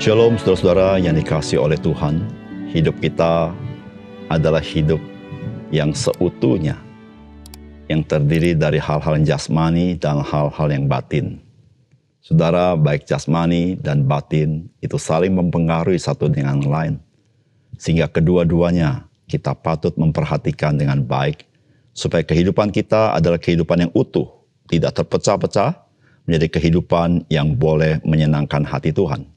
Shalom saudara-saudara yang dikasihi oleh Tuhan. Hidup kita adalah hidup yang seutuhnya, yang terdiri dari hal-hal jasmani dan hal-hal yang batin. Saudara, baik jasmani dan batin itu saling mempengaruhi satu dengan lain, sehingga kedua-duanya kita patut memperhatikan dengan baik, supaya kehidupan kita adalah kehidupan yang utuh, tidak terpecah-pecah, menjadi kehidupan yang boleh menyenangkan hati Tuhan.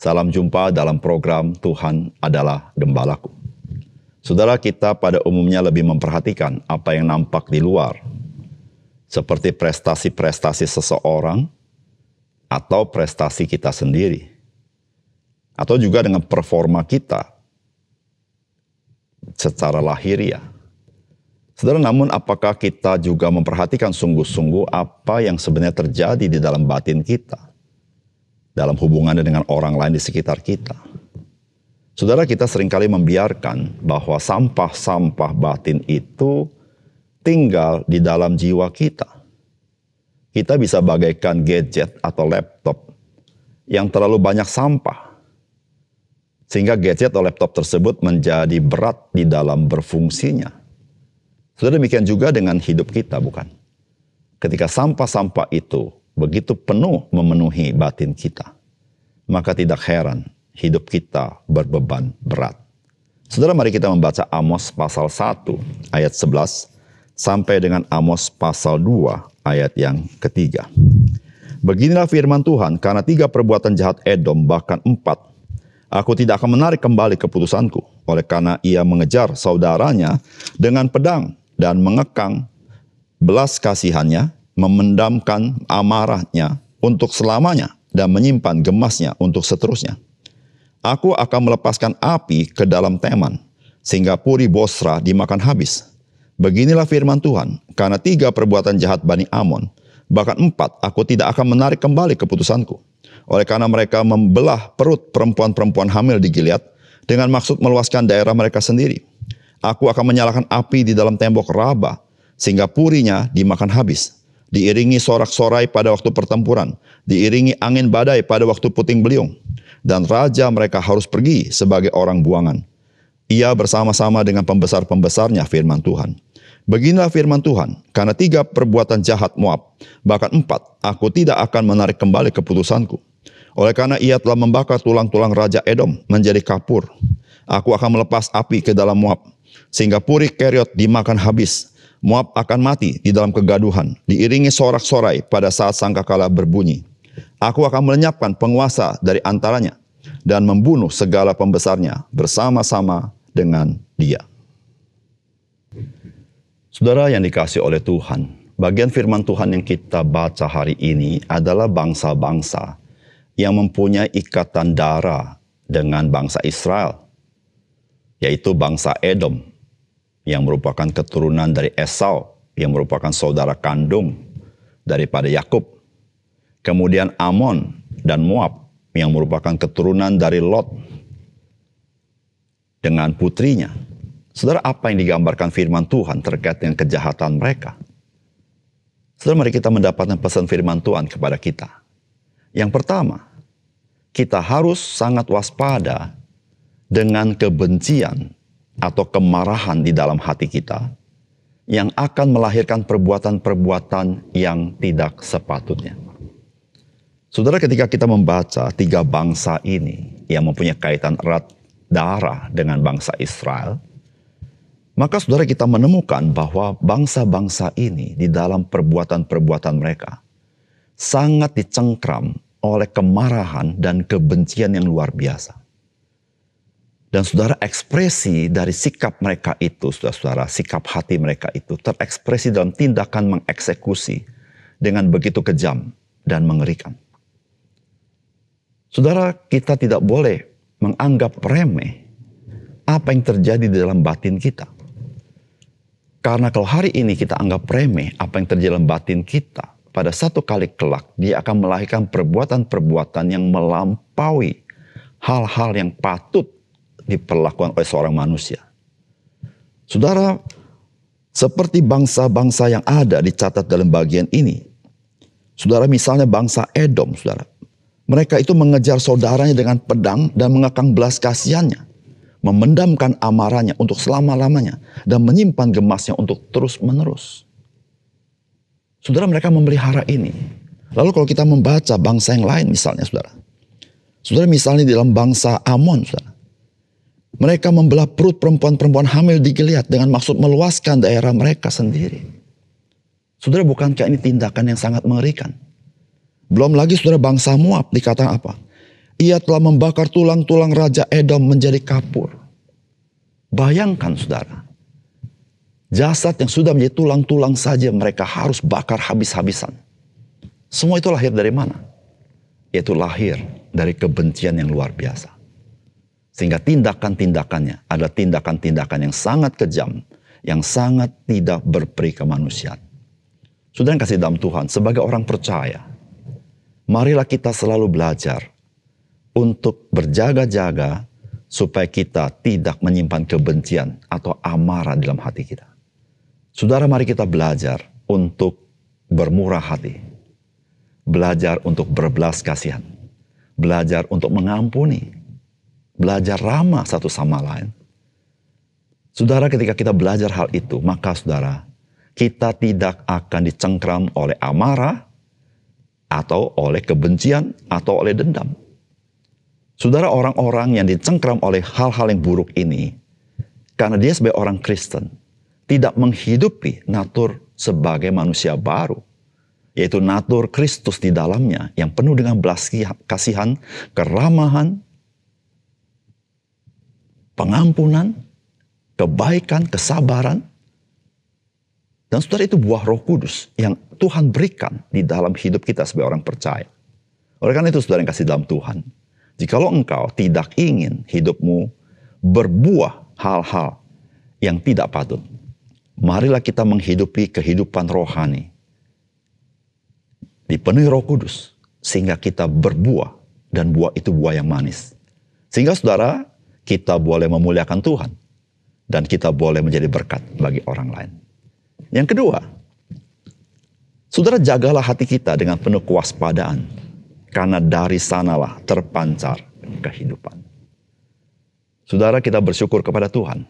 Salam jumpa dalam program Tuhan Adalah Gembalaku. Saudara, kita pada umumnya lebih memperhatikan apa yang nampak di luar, seperti prestasi-prestasi seseorang, atau prestasi kita sendiri, atau juga dengan performa kita secara lahiriah. Saudara, namun apakah kita juga memperhatikan sungguh-sungguh apa yang sebenarnya terjadi di dalam batin kita, dalam hubungannya dengan orang lain di sekitar kita? Saudara, kita seringkali membiarkan bahwa sampah-sampah batin itu tinggal di dalam jiwa kita. Kita bisa bagaikan gadget atau laptop yang terlalu banyak sampah, sehingga gadget atau laptop tersebut menjadi berat di dalam berfungsinya. Saudara, demikian juga dengan hidup kita, bukan? Ketika sampah-sampah itu begitu penuh memenuhi batin kita, maka tidak heran hidup kita berbeban berat. Saudara, mari kita membaca Amos pasal 1 ayat 11 sampai dengan Amos pasal 2 ayat yang ketiga. Beginilah firman Tuhan, karena 3 perbuatan jahat Edom, bahkan 4, aku tidak akan menarik kembali keputusanku, oleh karena ia mengejar saudaranya dengan pedang dan mengekang belas kasihannya, memendamkan amarahnya untuk selamanya dan menyimpan gemasnya untuk seterusnya. Aku akan melepaskan api ke dalam Teman, sehingga puri Bosra dimakan habis. Beginilah firman Tuhan, karena 3 perbuatan jahat Bani Amon, bahkan 4, aku tidak akan menarik kembali keputusanku. Oleh karena mereka membelah perut perempuan-perempuan hamil di Gilead, dengan maksud meluaskan daerah mereka sendiri. Aku akan menyalakan api di dalam tembok Rabba, sehingga purinya dimakan habis. Diiringi sorak-sorai pada waktu pertempuran, diiringi angin badai pada waktu puting beliung. Dan raja mereka harus pergi sebagai orang buangan. Ia bersama-sama dengan pembesar-pembesarnya, firman Tuhan. Beginilah firman Tuhan, karena 3 perbuatan jahat Moab, bahkan 4, aku tidak akan menarik kembali keputusanku. Oleh karena ia telah membakar tulang-tulang raja Edom menjadi kapur, aku akan melepas api ke dalam Moab, sehingga puri Keriot dimakan habis. Moab akan mati di dalam kegaduhan, diiringi sorak-sorai pada saat sangkakala berbunyi. Aku akan melenyapkan penguasa dari antaranya, dan membunuh segala pembesarnya bersama-sama dengan dia. Saudara yang dikasihi oleh Tuhan, bagian firman Tuhan yang kita baca hari ini adalah bangsa-bangsa yang mempunyai ikatan darah dengan bangsa Israel, yaitu bangsa Edom, yang merupakan keturunan dari Esau, yang merupakan saudara kandung daripada Yakub. Kemudian Amon dan Moab, yang merupakan keturunan dari Lot dengan putrinya. Saudara, apa yang digambarkan firman Tuhan terkait dengan kejahatan mereka? Saudara, mari kita mendapatkan pesan firman Tuhan kepada kita. Yang pertama, kita harus sangat waspada dengan kebencian atau kemarahan di dalam hati kita yang akan melahirkan perbuatan-perbuatan yang tidak sepatutnya. Saudara, ketika kita membaca 3 bangsa ini yang mempunyai kaitan erat darah dengan bangsa Israel, maka saudara, kita menemukan bahwa bangsa-bangsa ini di dalam perbuatan-perbuatan mereka sangat dicengkram oleh kemarahan dan kebencian yang luar biasa. Dan saudara, ekspresi dari sikap mereka itu, saudara-saudara, sikap hati mereka itu terekspresi dalam tindakan mengeksekusi dengan begitu kejam dan mengerikan. Saudara, kita tidak boleh menganggap remeh apa yang terjadi di dalam batin kita. Karena kalau hari ini kita anggap remeh apa yang terjadi dalam batin kita, pada satu kali kelak dia akan melahirkan perbuatan-perbuatan yang melampaui hal-hal yang patut diperlakukan oleh seorang manusia. Saudara, seperti bangsa-bangsa yang ada dicatat dalam bagian ini. Saudara, misalnya bangsa Edom, saudara. Mereka itu mengejar saudaranya dengan pedang dan mengekang belas kasihannya. Memendamkan amarahnya untuk selama-lamanya. Dan menyimpan gemasnya untuk terus-menerus. Saudara, mereka memelihara ini. Lalu kalau kita membaca bangsa yang lain misalnya, saudara. Saudara, misalnya dalam bangsa Amon, saudara. Mereka membelah perut perempuan-perempuan hamil di Gilead dengan maksud meluaskan daerah mereka sendiri. Saudara, bukankah ini tindakan yang sangat mengerikan? Belum lagi saudara bangsa Moab dikatakan apa? Ia telah membakar tulang-tulang Raja Edom menjadi kapur. Bayangkan saudara. Jasad yang sudah menjadi tulang-tulang saja mereka harus bakar habis-habisan. Semua itu lahir dari mana? Yaitu lahir dari kebencian yang luar biasa. Sehingga tindakan-tindakannya adalah tindakan-tindakan yang sangat kejam. Yang sangat tidak berperi kemanusiaan. Saudara yang kasih dalam Tuhan, sebagai orang percaya. Marilah kita selalu belajar untuk berjaga-jaga supaya kita tidak menyimpan kebencian atau amarah dalam hati kita. Saudara, mari kita belajar untuk bermurah hati. Belajar untuk berbelas kasihan. Belajar untuk mengampuni. Belajar ramah satu sama lain. Saudara, ketika kita belajar hal itu, maka saudara, kita tidak akan dicengkram oleh amarah, atau oleh kebencian, atau oleh dendam. Saudara, orang-orang yang dicengkram oleh hal-hal yang buruk ini, karena dia sebagai orang Kristen, tidak menghidupi natur sebagai manusia baru, yaitu natur Kristus di dalamnya, yang penuh dengan belas kasihan, keramahan, pengampunan, kebaikan, kesabaran. Dan saudara, itu buah Roh Kudus yang Tuhan berikan di dalam hidup kita sebagai orang percaya. Oleh karena itu saudara yang kasih dalam Tuhan. Jikalau engkau tidak ingin hidupmu berbuah hal-hal yang tidak patut. Marilah kita menghidupi kehidupan rohani. Dipenuhi Roh Kudus. Sehingga kita berbuah. Dan buah itu buah yang manis. Sehingga saudara, kita boleh memuliakan Tuhan. Dan kita boleh menjadi berkat bagi orang lain. Yang kedua, saudara, jagalah hati kita dengan penuh kewaspadaan. Karena dari sanalah terpancar kehidupan. Saudara, kita bersyukur kepada Tuhan.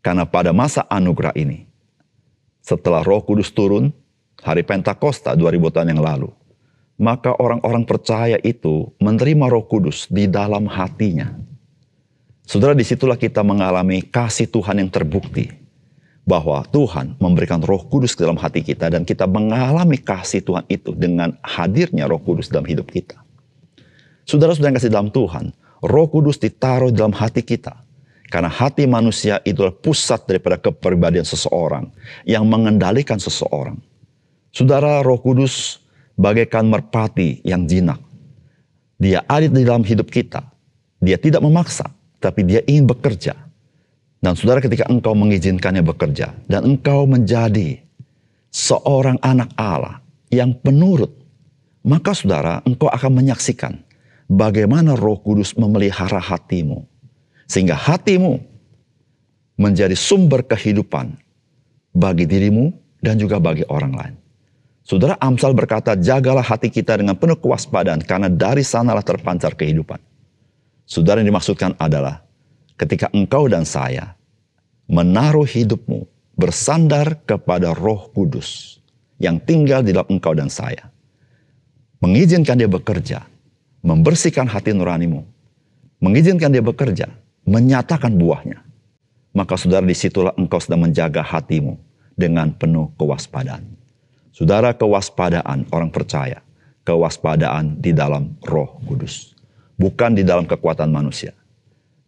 Karena pada masa anugerah ini, setelah Roh Kudus turun, hari Pentakosta 2000 tahun yang lalu, maka orang-orang percaya itu menerima Roh Kudus di dalam hatinya. Saudara, disitulah kita mengalami kasih Tuhan yang terbukti. Bahwa Tuhan memberikan Roh Kudus ke dalam hati kita. Dan kita mengalami kasih Tuhan itu dengan hadirnya Roh Kudus dalam hidup kita. Saudara-saudara yang kasih dalam Tuhan. Roh Kudus ditaruh dalam hati kita. Karena hati manusia itulah pusat daripada kepribadian seseorang. Yang mengendalikan seseorang. Saudara, Roh Kudus bagaikan merpati yang jinak. Dia ada di dalam hidup kita. Dia tidak memaksa. Tapi dia ingin bekerja. Dan saudara, ketika engkau mengizinkannya bekerja dan engkau menjadi seorang anak Allah yang penurut, maka saudara, engkau akan menyaksikan bagaimana Roh Kudus memelihara hatimu. Sehingga hatimu menjadi sumber kehidupan bagi dirimu dan juga bagi orang lain. Saudara, Amsal berkata, jagalah hati kita dengan penuh kewaspadaan karena dari sanalah terpancar kehidupan. Saudara, yang dimaksudkan adalah ketika engkau dan saya menaruh hidupmu bersandar kepada Roh Kudus yang tinggal di dalam engkau dan saya. Mengizinkan dia bekerja, membersihkan hati nuranimu. Mengizinkan dia bekerja, menyatakan buahnya. Maka saudara, disitulah engkau sedang menjaga hatimu dengan penuh kewaspadaan. Saudara, kewaspadaan orang percaya. Kewaspadaan di dalam Roh Kudus. Bukan di dalam kekuatan manusia.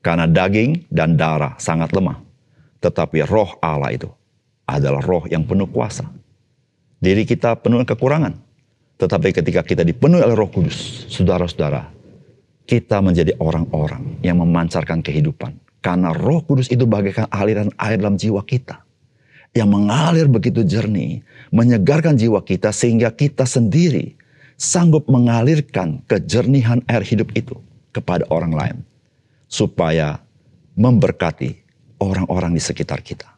Karena daging dan darah sangat lemah. Tetapi Roh Allah itu adalah Roh yang penuh kuasa. Diri kita penuh kekurangan. Tetapi ketika kita dipenuhi oleh Roh Kudus, saudara-saudara, kita menjadi orang-orang yang memancarkan kehidupan. Karena Roh Kudus itu bagaikan aliran air dalam jiwa kita. Yang mengalir begitu jernih, menyegarkan jiwa kita sehingga kita sendiri sanggup mengalirkan kejernihan air hidup itu kepada orang lain. Supaya memberkati orang-orang di sekitar kita.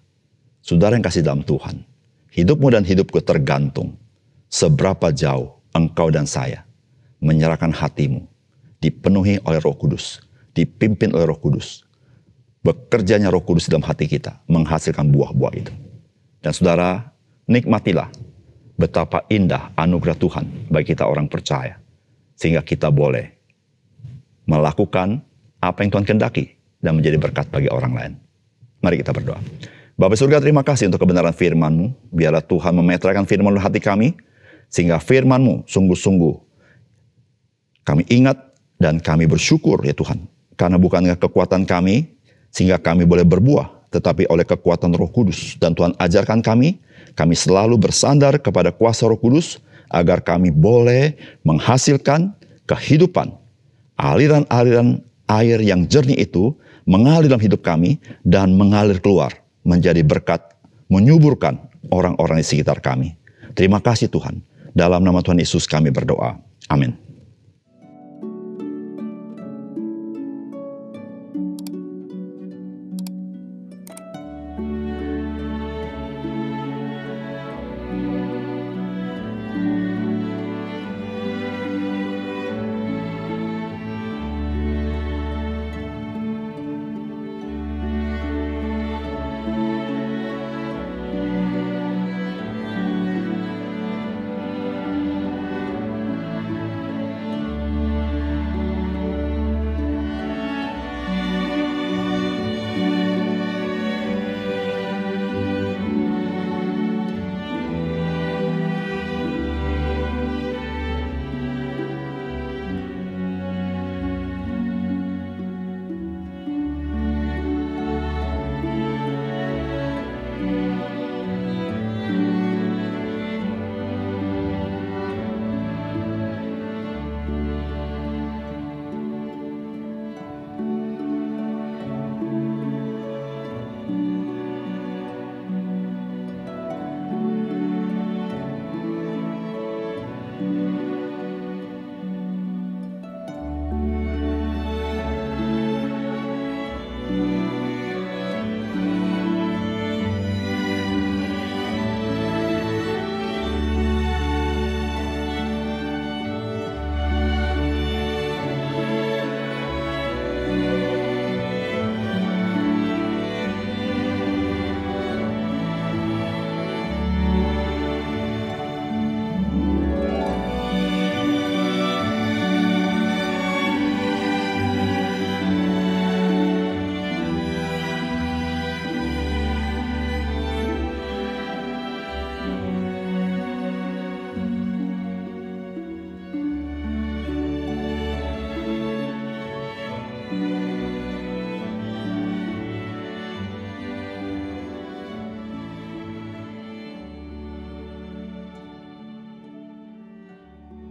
Saudara yang kasih dalam Tuhan, hidupmu dan hidupku tergantung seberapa jauh engkau dan saya menyerahkan hatimu, dipenuhi oleh Roh Kudus, dipimpin oleh Roh Kudus. Bekerjanya Roh Kudus dalam hati kita, menghasilkan buah-buah itu. Dan saudara, nikmatilah betapa indah anugerah Tuhan bagi kita orang percaya. Sehingga kita boleh melakukan apa yang Tuhan kehendaki dan menjadi berkat bagi orang lain. Mari kita berdoa. Bapa surga, terima kasih untuk kebenaran firman-Mu. Biarlah Tuhan memetrakan firman-Mu hati kami, sehingga firman-Mu sungguh-sungguh kami ingat dan kami bersyukur ya Tuhan. Karena bukan dengan kekuatan kami, sehingga kami boleh berbuah, tetapi oleh kekuatan Roh Kudus. Dan Tuhan ajarkan kami selalu bersandar kepada kuasa Roh Kudus, agar kami boleh menghasilkan kehidupan. Aliran-aliran air yang jernih itu mengalir dalam hidup kami dan mengalir keluar, menjadi berkat, menyuburkan orang-orang di sekitar kami. Terima kasih Tuhan. Dalam nama Tuhan Yesus kami berdoa. Amin.